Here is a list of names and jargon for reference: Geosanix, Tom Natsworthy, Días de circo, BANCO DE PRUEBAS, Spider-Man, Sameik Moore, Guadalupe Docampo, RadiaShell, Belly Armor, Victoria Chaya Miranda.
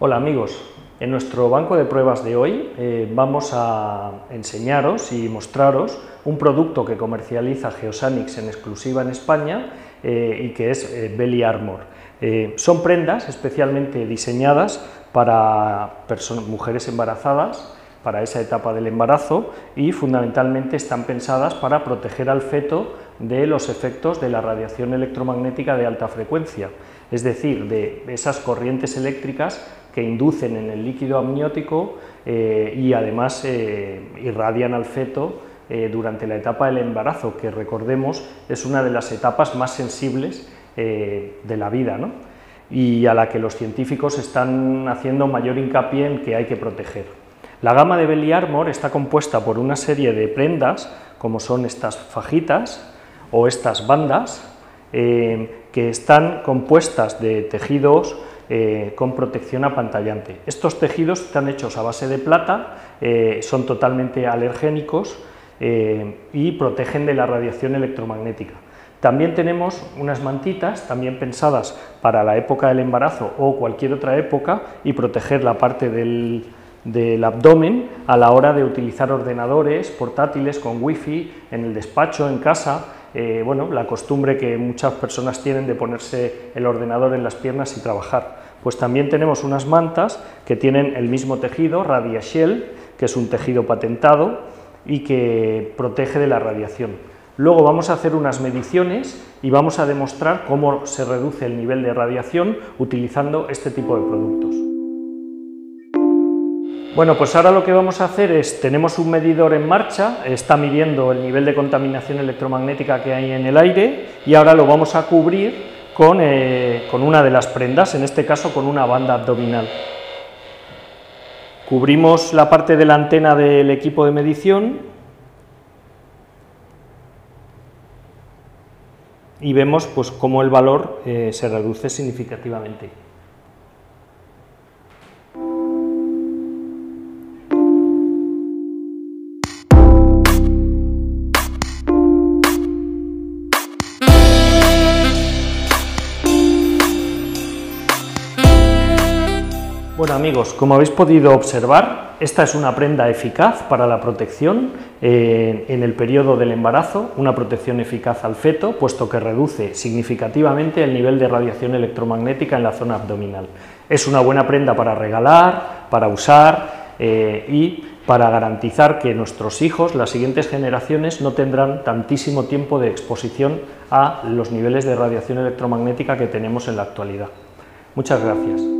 Hola amigos, en nuestro banco de pruebas de hoy vamos a enseñaros y mostraros un producto que comercializa Geosanix en exclusiva en España y que es Belly Armor. Son prendas especialmente diseñadas para mujeres embarazadas, para esa etapa del embarazo, y fundamentalmente están pensadas para proteger al feto de los efectos de la radiación electromagnética de alta frecuencia, es decir, de esas corrientes eléctricas que inducen en el líquido amniótico y además irradian al feto durante la etapa del embarazo, que recordemos es una de las etapas más sensibles de la vida, ¿no? Y a la que los científicos están haciendo mayor hincapié en que hay que proteger. La gama de Belly Armor está compuesta por una serie de prendas, como son estas fajitas o estas bandas, que están compuestas de tejidos con protección apantallante. Estos tejidos están hechos a base de plata, son totalmente alergénicos y protegen de la radiación electromagnética. También tenemos unas mantitas, también pensadas para la época del embarazo o cualquier otra época, y proteger la parte del abdomen a la hora de utilizar ordenadores portátiles con wifi en el despacho, en casa. Bueno, la costumbre que muchas personas tienen de ponerse el ordenador en las piernas y trabajar. Pues también tenemos unas mantas que tienen el mismo tejido, RadiaShell, que es un tejido patentado y que protege de la radiación. Luego vamos a hacer unas mediciones y vamos a demostrar cómo se reduce el nivel de radiación utilizando este tipo de productos. Bueno, pues ahora lo que vamos a hacer es, tenemos un medidor en marcha, está midiendo el nivel de contaminación electromagnética que hay en el aire, y ahora lo vamos a cubrir con una de las prendas, en este caso con una banda abdominal. Cubrimos la parte de la antena del equipo de medición y vemos pues cómo el valor se reduce significativamente. Bueno amigos, como habéis podido observar, esta es una prenda eficaz para la protección en el periodo del embarazo, una protección eficaz al feto, puesto que reduce significativamente el nivel de radiación electromagnética en la zona abdominal. Es una buena prenda para regalar, para usar y para garantizar que nuestros hijos, las siguientes generaciones, no tendrán tantísimo tiempo de exposición a los niveles de radiación electromagnética que tenemos en la actualidad. Muchas gracias.